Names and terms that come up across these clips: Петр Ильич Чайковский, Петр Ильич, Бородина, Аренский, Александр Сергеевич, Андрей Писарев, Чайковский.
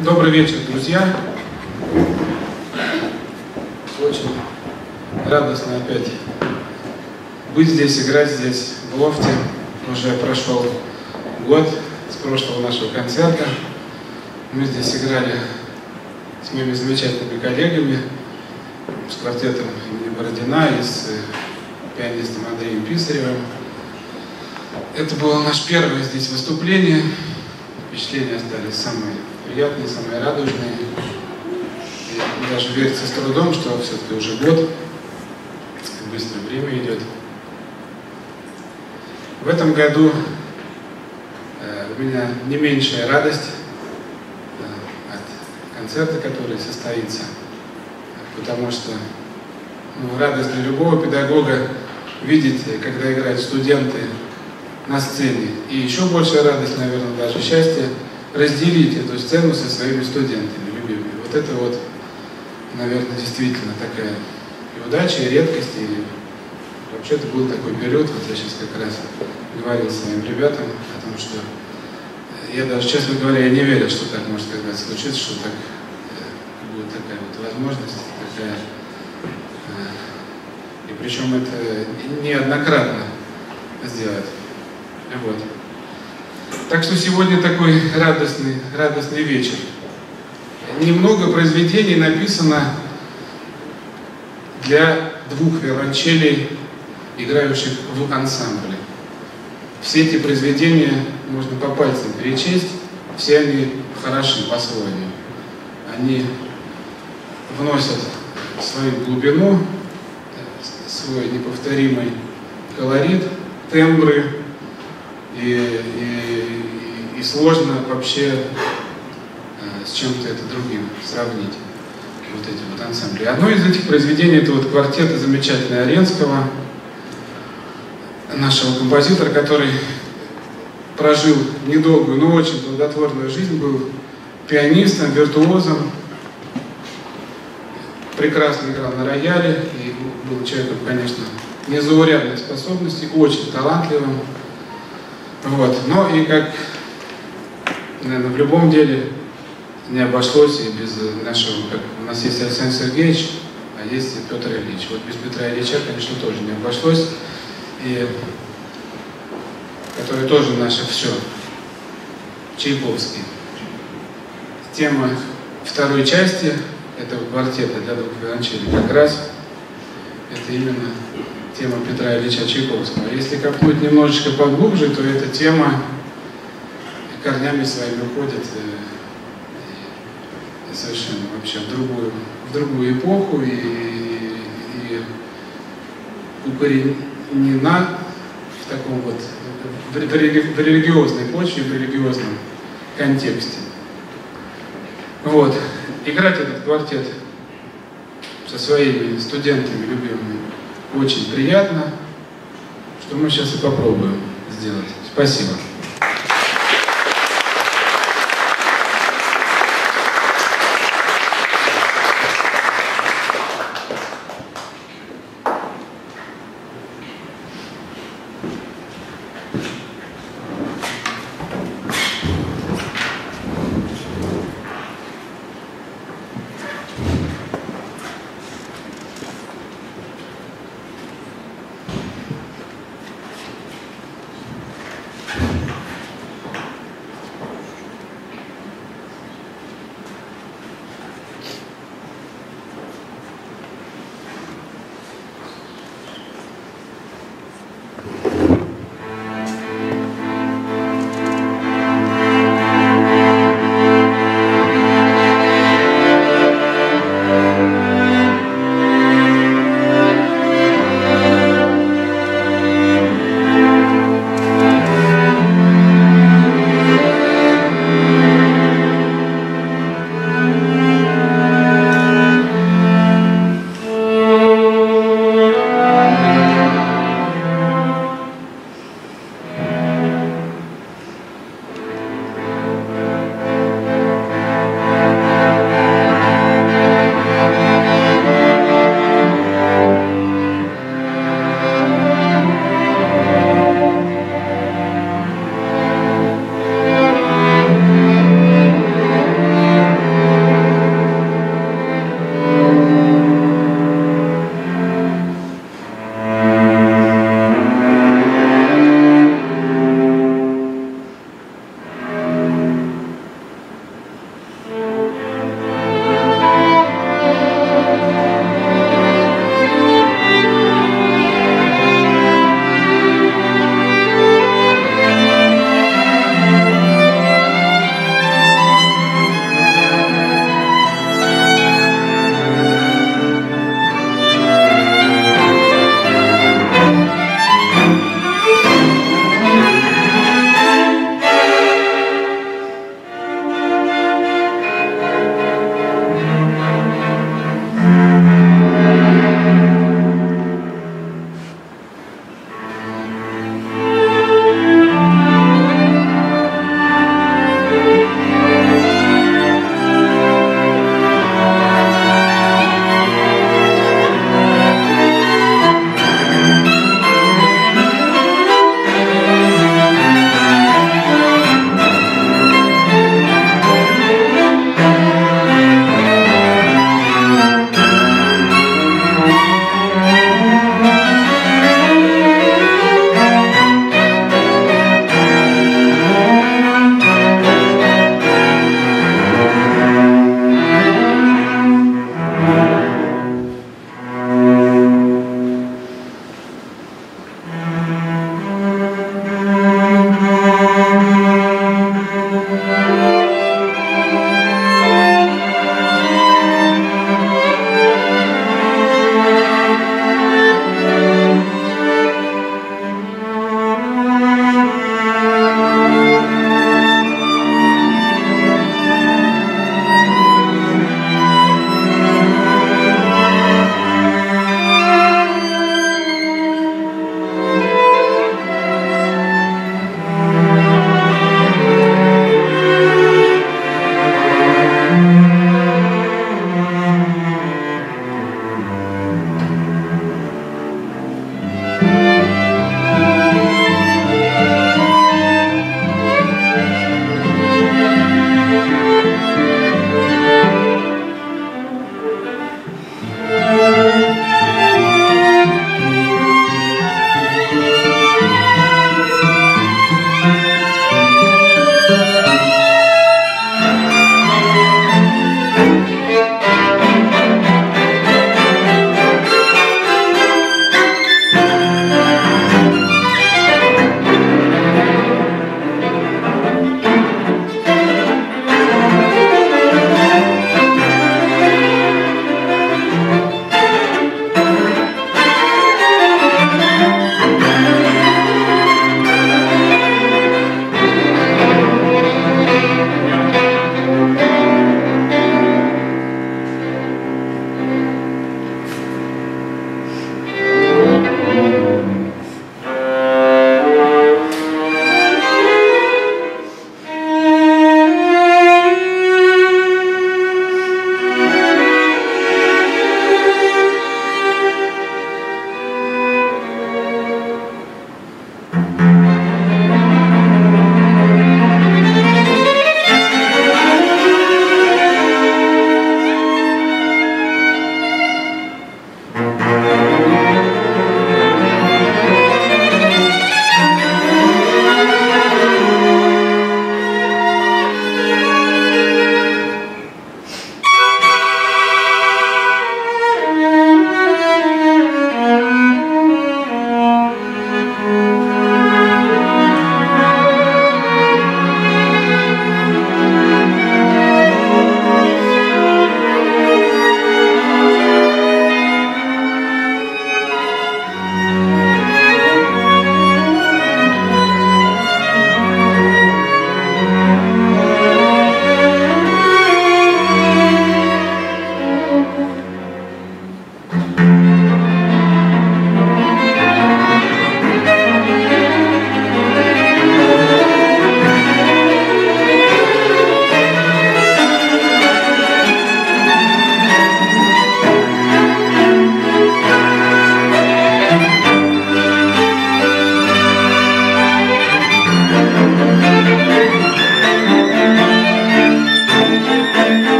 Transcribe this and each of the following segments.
Добрый вечер, друзья. Очень радостно опять быть здесь, играть здесь, в лофте. Уже прошел год с прошлого нашего концерта. Мы здесь играли с моими замечательными коллегами, с квартетом имени Бородина и с пианистом Андреем Писаревым. Это было наше первое здесь выступление. Впечатления остались самые приятные, самые радужные. И даже верится с трудом, что все-таки уже год, быстро время идет. В этом году у меня не меньшая радость от концерта, который состоится, потому что радость для любого педагога видеть, когда играют студенты на сцене. И еще большая радость, наверное, даже счастье, разделить эту сцену со своими студентами любимыми. Вот это вот, наверное, действительно такая и удача, и редкость. И вообще-то был такой период, вот я сейчас как раз говорил своим ребятам, потому что я даже, честно говоря, я не верил, что так может когда-то случиться, что так будет такая вот возможность, такая. И причем это неоднократно сделать. Вот. Так что сегодня такой радостный вечер. Немного произведений написано для двух виолончелей, играющих в ансамбле. Все эти произведения можно по пальцам перечесть, все они хороши по-своему. Они вносят свою глубину, свой неповторимый колорит, тембры. И сложно вообще с чем-то это другим сравнить, вот эти вот ансамбли. Одно из этих произведений — это вот квартет замечательный Аренского, нашего композитора, который прожил недолгую, но очень плодотворную жизнь, был пианистом, виртуозом, прекрасно играл на рояле, и был человеком, конечно, незаурядных способностей, очень талантливым. Вот. Но и как, наверное, в любом деле не обошлось и без нашего, как у нас есть Александр Сергеевич, а есть и Петр Ильич. Вот без Петра Ильича, конечно, тоже не обошлось, и который тоже наше все. Чайковский. Тема второй части этого квартета для двух виолончелей как раз это именно тема Петра Ильича Чайковского. Если копнуть немножечко поглубже, то эта тема корнями своими уходит совершенно вообще в другую эпоху и укоренена в таком вот в религиозной почве, в религиозном контексте. Вот. Играть этот квартет со своими студентами любимыми очень приятно, что мы сейчас и попробуем сделать. Спасибо.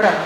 Браво!